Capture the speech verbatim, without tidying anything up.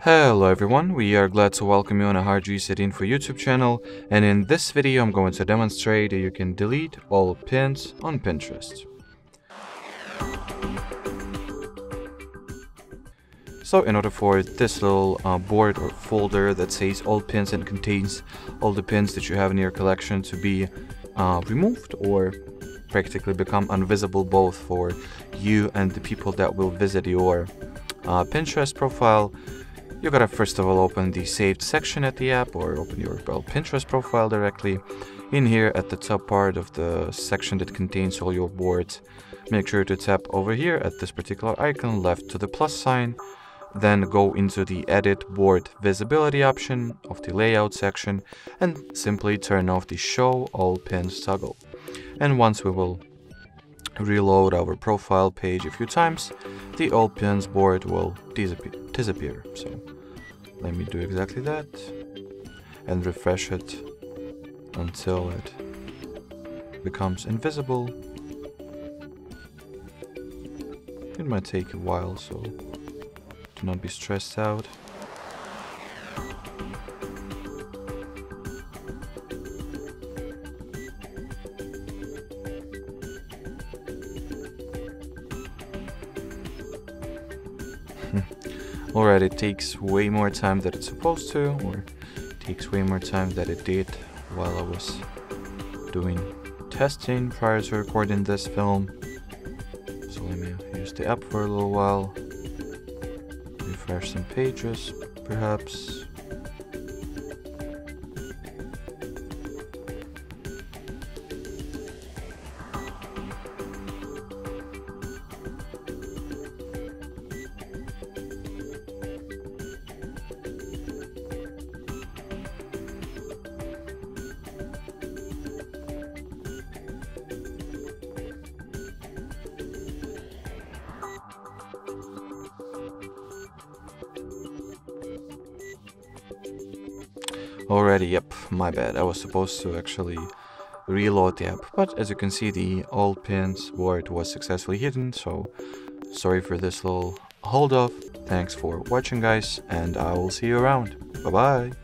Hello everyone, we are glad to welcome you on a HardReset.Info YouTube channel, and in this video I'm going to demonstrate that you can delete all pins on Pinterest. So in order for this little uh, board or folder that says all pins and contains all the pins that you have in your collection to be uh, removed or practically become invisible both for you and the people that will visit your uh, Pinterest profile, you gotta first of all open the saved section at the app or open your well, Pinterest profile directly. In here at the top part of the section that contains all your boards, make sure to tap over here at this particular icon left to the plus sign. Then go into the edit board visibility option of the layout section and simply turn off the show all pins toggle. And once we will reload our profile page a few times, the all pins board will disappear. So let me do exactly that and refresh it until it becomes invisible. It might take a while, so do not be stressed out. Alright, it takes way more time than it's supposed to, or it takes way more time than it did while I was doing testing prior to recording this film. So let me use the app for a little while, refresh some pages perhaps. Already, yep, my bad. I was supposed to actually reload the app, but as you can see, the all pins board was successfully hidden, so sorry for this little hold off. Thanks for watching, guys, and I will see you around. Bye bye.